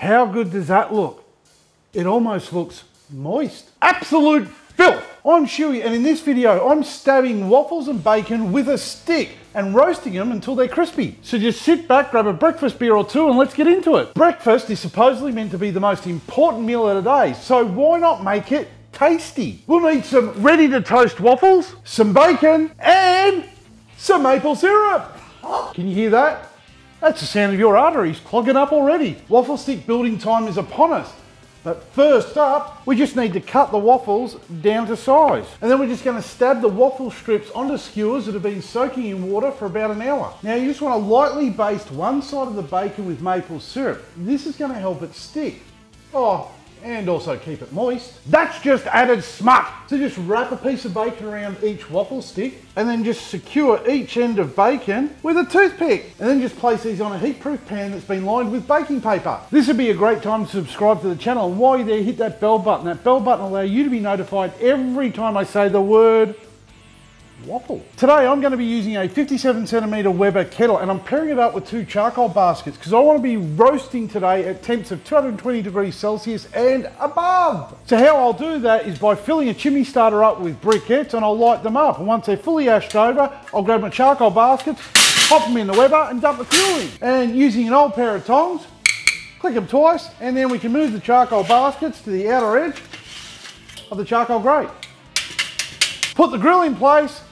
How good does that look? It almost looks moist. Absolute filth. I'm Schuey, and in this video, I'm stabbing waffles and bacon with a stick and roasting them until they're crispy. So just sit back, grab a breakfast beer or two, and let's get into it. Breakfast is supposedly meant to be the most important meal of the day, so why not make it tasty? We'll need some ready to toast waffles, some bacon, and some maple syrup. Can you hear that? That's the sound of your arteries clogging up already. Waffle stick building time is upon us. But first up, we just need to cut the waffles down to size. And then we're just gonna stab the waffle strips onto skewers that have been soaking in water for about an hour. Now you just wanna lightly baste one side of the bacon with maple syrup. This is gonna help it stick. Oh, and also keep it moist. That's just added smut. So just wrap a piece of bacon around each waffle stick and then just secure each end of bacon with a toothpick. And then just place these on a heatproof pan that's been lined with baking paper. This would be a great time to subscribe to the channel. And while you're there, hit that bell button. That bell button will allow you to be notified every time I say the word waffle. Today I'm going to be using a 57cm Weber kettle, and I'm pairing it up with two charcoal baskets because I want to be roasting today at temps of 220 degrees Celsius and above. So how I'll do that is by filling a chimney starter up with briquettes, and I'll light them up, and once they're fully ashed over, I'll grab my charcoal baskets, pop them in the Weber and dump the fuel in. And using an old pair of tongs, click them twice, and then we can move the charcoal baskets to the outer edge of the charcoal grate. Put the grill in place,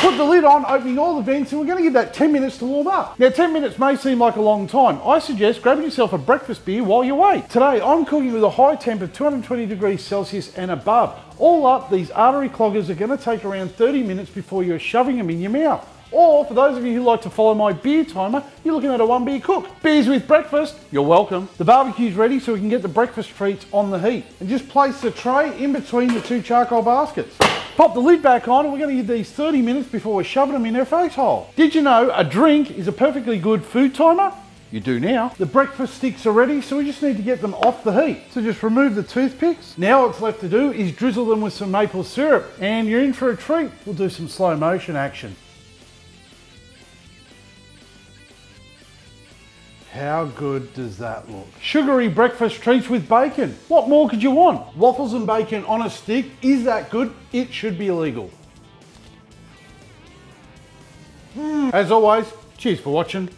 put the lid on, opening all the vents, and we're going to give that 10 minutes to warm up. Now 10 minutes may seem like a long time. I suggest grabbing yourself a breakfast beer while you wait. Today I'm cooking with a high temp of 220 degrees Celsius and above. All up, these artery cloggers are going to take around 30 minutes before you're shoving them in your mouth. Or for those of you who like to follow my beer timer, you're looking at a one beer cook. Beers with breakfast, you're welcome. The barbecue's ready, so we can get the breakfast treats on the heat. And just place the tray in between the two charcoal baskets. Pop the lid back on, and we're going to give these 30 minutes before we're shoving them in their face hole. Did you know a drink is a perfectly good food timer? You do now. The breakfast sticks are ready, so we just need to get them off the heat. So just remove the toothpicks. Now what's left to do is drizzle them with some maple syrup, and you're in for a treat. We'll do some slow motion action. How good does that look? Sugary breakfast treats with bacon. What more could you want? Waffles and bacon on a stick. Is that good? It should be illegal. As always, cheers for watching.